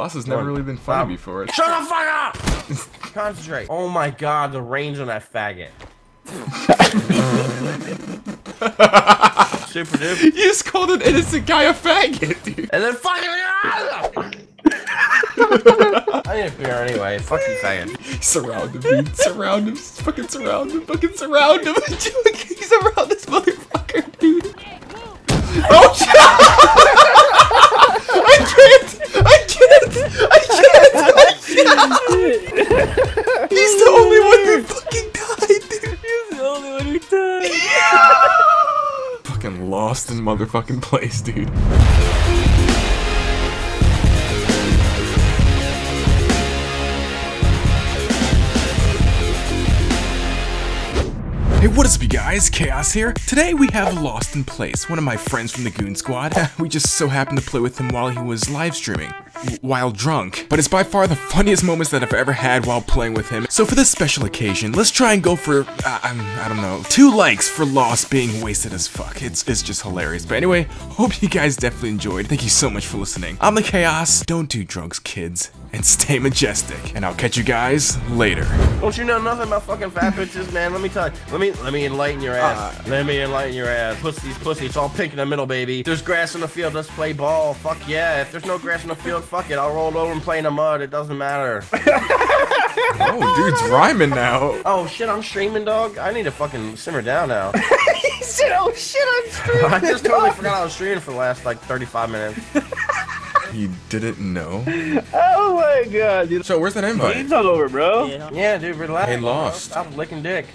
Floss has never really been funny before. Shut the fuck up! Concentrate. Oh my god, the range on that faggot. Super duper. You just called an innocent guy a faggot, dude. And then fucking... I need a beer anyway, fucking faggot. Surround him, dude. Surround him. Fucking surround him. Fucking surround him. Surround this motherfucker, dude. Oh shit! I can't! He's the only one who fucking died, dude! He's the only one who died! Yeah! Fucking lost in motherfucking place, dude. Hey, what is up, you guys? Chaos here. Today we have Lost in Place, one of my friends from the Goon Squad. We just so happened to play with him while he was live streaming, while drunk. But it's by far the funniest moments that I've ever had while playing with him. So for this special occasion, let's try and go for, I don't know, 2 likes for Lost being wasted as fuck. It's just hilarious. But anyway, hope you guys definitely enjoyed. Thank you so much for listening. I'm the Chaos. Don't do drugs, kids. And stay majestic. And I'll catch you guys later. Don't you know nothing about fucking fat bitches, man? Let me tell you. Let me enlighten your ass. Let me enlighten your ass. Pussy's pussy. It's all pink in the middle, baby. There's grass in the field. Let's play ball. Fuck yeah. If there's no grass in the field, fuck it. I'll roll over and play in the mud. It doesn't matter. Oh, dude's rhyming now. Oh, shit. I'm streaming, dog. I need to fucking simmer down now. He said, oh, shit. I'm streaming. I just totally forgot I was streaming for the last, like, 35 minutes. You didn't know? Oh my god, dude. So where's that invite? Game's all over, bro. Yeah, dude, relax. Hey, Lost. Stop licking dick.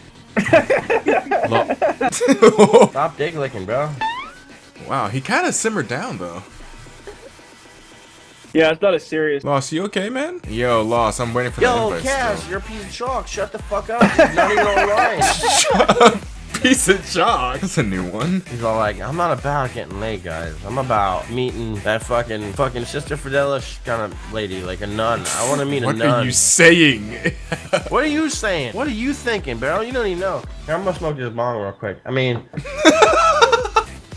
Stop dick licking, bro. Wow, he kind of simmered down, though. Yeah, it's not as serious. Lost, you okay, man? Yo, Lost, I'm waiting for the invite. Yo, Cass, you're a piece of chalk. Shut the fuck up. It's not even online. Shut up. Piece of chalk. That's a new one. He's all like, I'm not about getting laid, guys. I'm about meeting that fucking Sister Fidelish kind of lady, like a nun. I want to meet a nun. What are you saying? What are you saying? What are you thinking, bro? You don't even know. Here, I'm gonna smoke this bong real quick. I mean...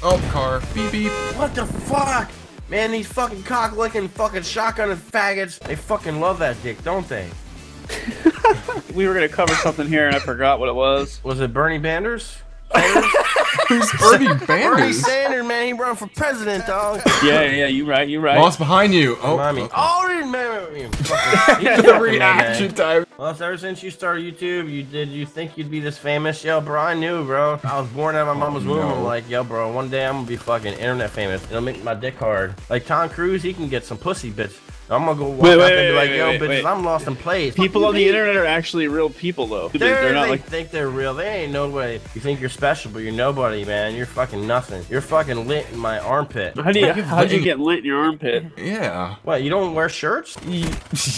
Oh, car. Beep, beep. What the fuck? Man, these fucking cock-licking fucking shotgun and faggots, they fucking love that dick, don't they? We were gonna cover something here and I forgot what it was. Was it Bernie Sanders? Who's Bernie Sanders? Bernie Sanders, man, he run for president, dog. Yeah, you right. Lost behind you. Oh, okay. The reaction time. Well, ever since you started YouTube, you think you'd be this famous? Yo, bro, I knew, bro. I was born out of my mama's womb. I'm like, yo, bro, one day I'm gonna be fucking internet famous. It'll make my dick hard. Like Tom Cruise, he can get some pussy, bitch. I'm gonna go walk up and be like, yo, bitches, I'm lost in place. People on the internet are actually real people, though. They're not like... think they're real. They ain't nobody. You think you're special, but you're nobody, man. You're fucking nothing. You're fucking lit in my armpit. How'd you get lit in your armpit? Yeah. What, you don't wear shirts?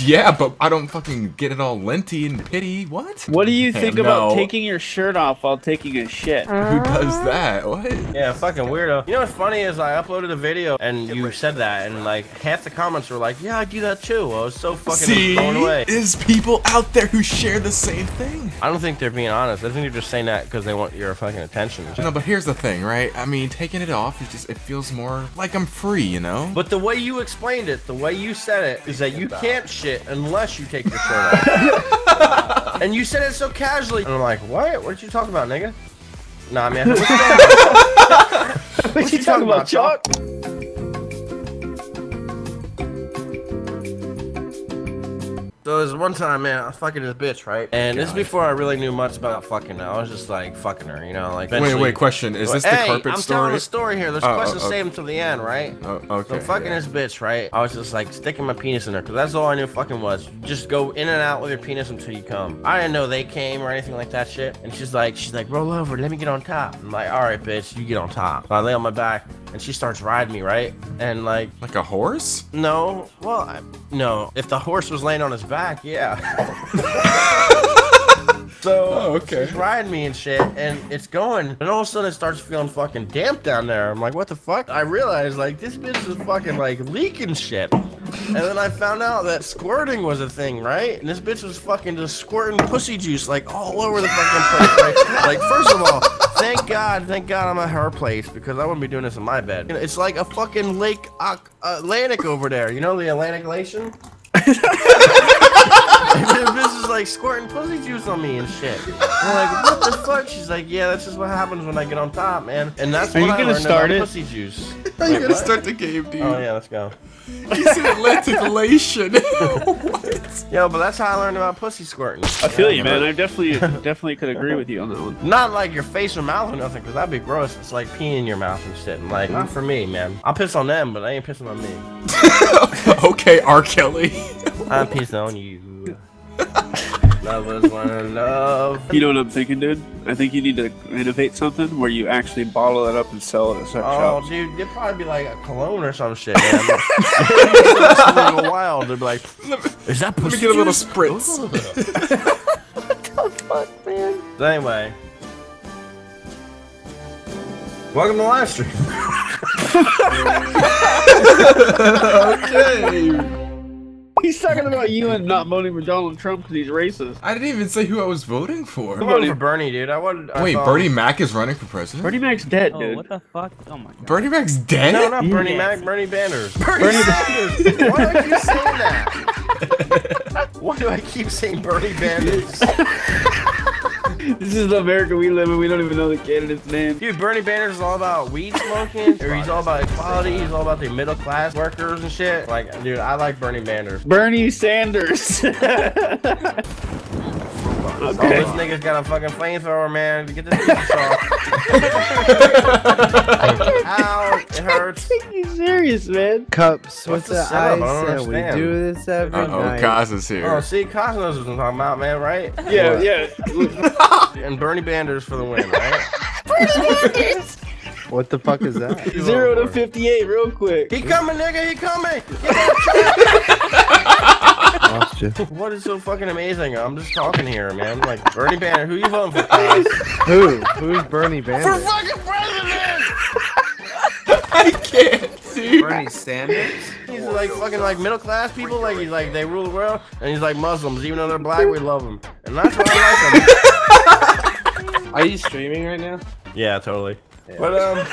Yeah, but I don't fucking get it all linty and pity. What? What do you think about taking your shirt off while taking a shit? Who does that? What? Yeah, fucking weirdo. You know what's funny is I uploaded a video and you said that, and like half the comments were like, yeah, I do that too. I was so fucking blown away. There's people out there who share the same thing. I don't think they're being honest. I think they're just saying that because they want your fucking attention. No, but here's the thing, right? I mean, taking it off, it feels more like I'm free, you know? But the way you explained it, the way you said it, is that you can't shit unless you take your shirt off. And you said it so casually. And I'm like, what? What did you talk about, nigga? Nah, man. What you talking about, Chuck? So there's one time, man, I was fucking this bitch, right? And this is before I really knew much about fucking her. I was just like fucking her, you know, like. Wait, question. Is this the carpet story? I'm telling the story here. There's questions saved until the end, right? Oh, okay. So fucking this bitch, right? I was just like sticking my penis in her, because that's all I knew fucking was. Just go in and out with your penis until you come. I didn't know they came or anything like that shit. And she's like, roll over, let me get on top. I'm like, all right, bitch, you get on top. So I lay on my back, and she starts riding me, right? And like. Like a horse? No. Well, no. If the horse was laying on his back, yeah. She's riding me and shit, and it's going, and all of a sudden it starts feeling fucking damp down there. I'm like, what the fuck? I realized, like, this bitch is fucking, like, leaking shit. And then I found out that squirting was a thing, right? And this bitch was fucking just squirting pussy juice, like, all over the fucking place, right? Like, first of all, Thank God I'm at her place, because I wouldn't be doing this in my bed. It's like a fucking Lake Atlantic over there. You know the Atlantic Lation? This is like squirting pussy juice on me and shit. I'm like, what the fuck? She's like, yeah, this is what happens when I get on top, man. And that's what I learned about pussy juice. Are you gonna start the game, dude? Oh yeah, let's go. You said Atlantic Lation. What? Yo, but that's how I learned about pussy squirting. I feel you, man. I definitely could agree with you on that one. Not like your face or mouth or nothing, because that'd be gross. It's like peeing in your mouth and shit. And like, not for me, man. I'll piss on them, but I ain't pissing on me. Okay, R. Kelly. I'm pissing on you. Lovers wanna love. You know what I'm thinking, dude? I think you need to innovate something where you actually bottle it up and sell it at a sex shop. Oh, dude, it'd probably be like a cologne or some shit, man. It's a little wild. They'd be like, is that pussy? Let me get a little spritz. What the fuck, man? So anyway, welcome to live stream. Okay. He's talking about you and not voting for Donald Trump because he's racist. I didn't even say who I was voting for. I'm voting for Bernie, dude. Wait, Bernie Mac is running for president? Bernie Mac's dead, dude. Oh, what the fuck? Oh my god. Bernie Mac's dead? No, not Bernie Mac. Bernie Sanders. Bernie Sanders. Why do I keep saying that? Why do I keep saying Bernie Sanders? This is the America we live in. We don't even know the candidate's name. Dude, Bernie Sanders is all about weed smoking. He's all about equality. He's all about the middle class workers and shit. Like, dude, I like Bernie Sanders. Bernie Sanders. Okay. Oh, this nigga's got a fucking flamethrower, man. Get this piece off. Ow, it hurts. Take you serious, man. Cups, what's the setup? I said we do this every night. Uh-oh, Cos is here. Oh, see, Cos knows what I'm talking about, man, right? Yeah, yeah. And Bernie Sanders for the win, right? Bernie Sanders! What the fuck is that? 0 to 58 real quick. He coming, nigga, he coming! Lost you. What is so fucking amazing? I'm just talking here, man. Like, Bernie Sanders, who you voting for? Who? Who's Bernie Sanders? For fucking president! I can't, dude. Bernie Sanders? He's like fucking like middle class people, like he's like they rule the world, and he's like Muslims, even though they're black, we love them. And that's why I like them. Are you streaming right now? Yeah, totally. Yeah. But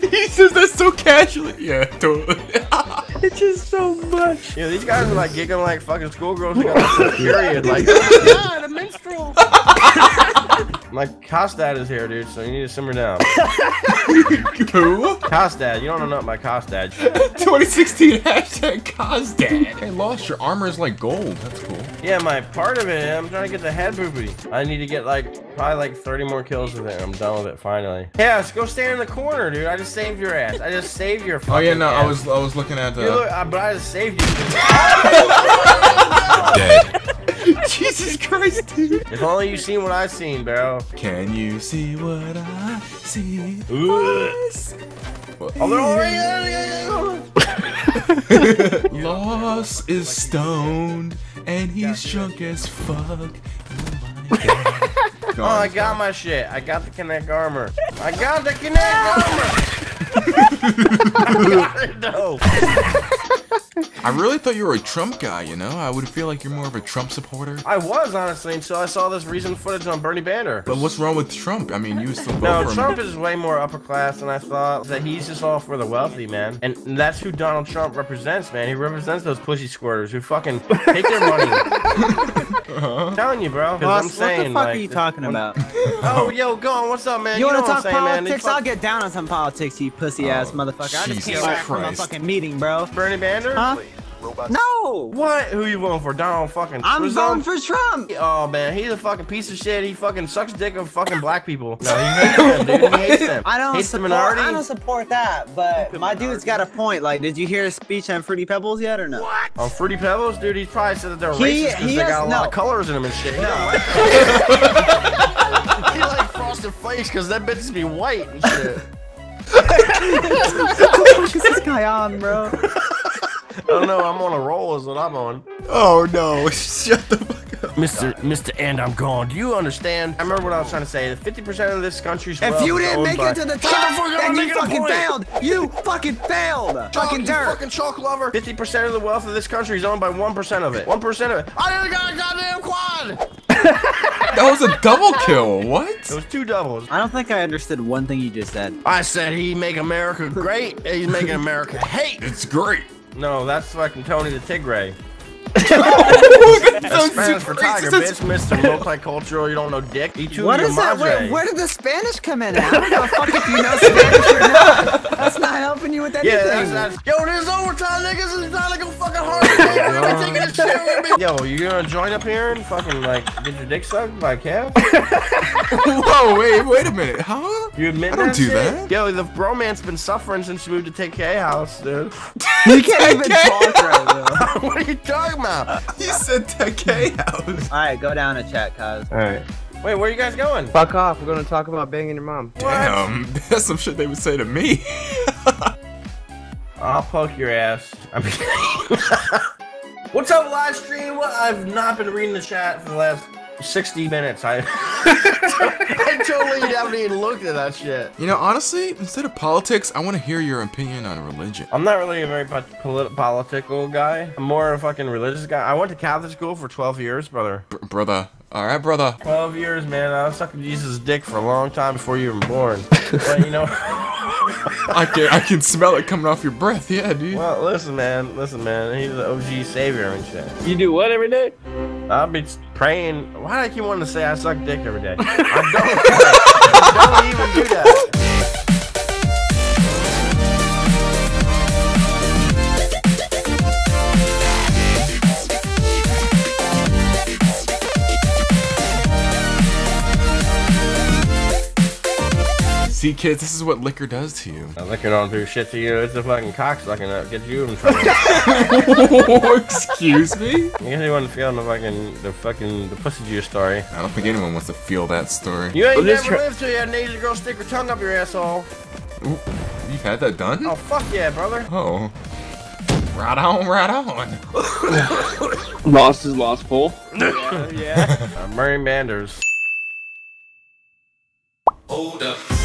he says that so casually. Yeah, totally. It's just so much. Yeah, these guys are like giggling like fucking schoolgirls. They got like, period. Like, God, a minstrel. My Costad is here, dude. So you need to simmer down. Who? Costad. You don't know my Costad. 2016 hashtag Costad. I lost your armor is like gold. That's cool. Yeah, my part of it. I'm trying to get the head booby. I need to get like probably like 30 more kills with it. I'm done with it finally. Yeah, let's go stand in the corner, dude. I just saved your ass. I just saved your fucking. Oh yeah, no, ass. I was looking at the. But I just saved you. Dead. Jesus Christ, dude. If only you seen what I've seen, bro. Can you see what I see? Loss is stoned, and he's drunk as fuck. Oh, I got my shit. I got the Kinect armor. I got the Kinect armor! I really thought you were a Trump guy, you know? I would feel like you're more of a Trump supporter. I was, honestly, until I saw this recent footage on Bernie Sanders. But what's wrong with Trump? I mean, you still vote for him. No, Trump is way more upper class than I thought. That he's just all for the wealthy, man. And that's who Donald Trump represents, man. He represents those pussy squirters who fucking take their money. I'm telling you, bro. Boss, I'm saying, what the fuck are you talking about? Oh, yo, go on. What's up, man? You want to talk politics? I'll get down on some politics, you pussy-ass motherfucker. I just came back from a fucking meeting, bro. Bernie Sanders? Huh? No! What? Who you voting for? Donald fucking Trump? I'm voting for Trump! Oh, man. He's a fucking piece of shit. He fucking sucks dick of fucking black people. No, he hates them, dude. He hates them. I don't support that, but my dude's got a point. Like, did you hear his speech on Fruity Pebbles yet or no? What? On Fruity Pebbles? Dude, he probably said that they're racist because they got a lot of colors in them and shit. No. He like frosted flakes because that bitch is be white and shit. What the fuck is this guy on, bro? I don't know, I'm on a roll is what I'm on. Oh no, shut the fuck up. Mr. And I'm gone. Do you understand? I remember what I was trying to say. 50% of this country's wealth. If you didn't make it to the top, then you fucking failed. You fucking failed. Fucking dirt. Fucking chalk lover. 50% of the wealth of this country is owned by 1% of it. 1% of it. I didn't got a goddamn quad. That was a double kill. What? Those two doubles. I don't think I understood one thing you just said. I said he make America great, and he's making America hate. It's great. No, that's fucking Tony the Tigray. That's Spanish for tiger, bitch. Mr. Multicultural, you don't know dick. What is that? Where did the Spanish come in at? I don't give a fuck if you know Spanish or not. That's not helping you with anything. Yeah, that's, yo, this is overtime, niggas. It's not like a fucking hard. Taking a shit with me. Yo, you gonna join up here and fucking like get your dick sucked by a calf? Whoa, wait a minute, huh? You admit that? I don't do that. Yo, the bromance been suffering since you moved to TK house, dude. You can't even talk right now. What are you talking about? You said TK house. All right, go down and chat, cuz. All right. Wait, where are you guys going? Fuck off. We're gonna talk about banging your mom. What? Damn, that's some shit they would say to me. I'll poke your ass. What's up, live stream? Well, I've not been reading the chat for the last 60 minutes. I totally haven't even looked at that shit. You know, honestly, instead of politics, I want to hear your opinion on religion. I'm not really a very political guy. I'm more a fucking religious guy. I went to Catholic school for 12 years, brother. Brother. All right, brother. 12 years, man. I was sucking Jesus' dick for a long time before you were born. But, you know... I can smell it coming off your breath. Yeah, dude. Well, listen, man. Listen, man. He's the OG savior and shit. You do what every day? I'll be praying. Why do I keep wanting to say I suck dick every day? I don't even do that. See, kids, this is what liquor does to you. Liquor don't do shit to you. It's a fucking cock sucking that gets you in trouble. Excuse me? You guys want to feel the pussy juice story. I don't think anyone wants to feel that story. You ain't never lived till you had an Asian girl stick her tongue up your asshole. Ooh, you've had that done? Oh, fuck yeah, brother. Oh. Right on, right on. Lost is lost, fool. Yeah. Murray Manders. Hold up.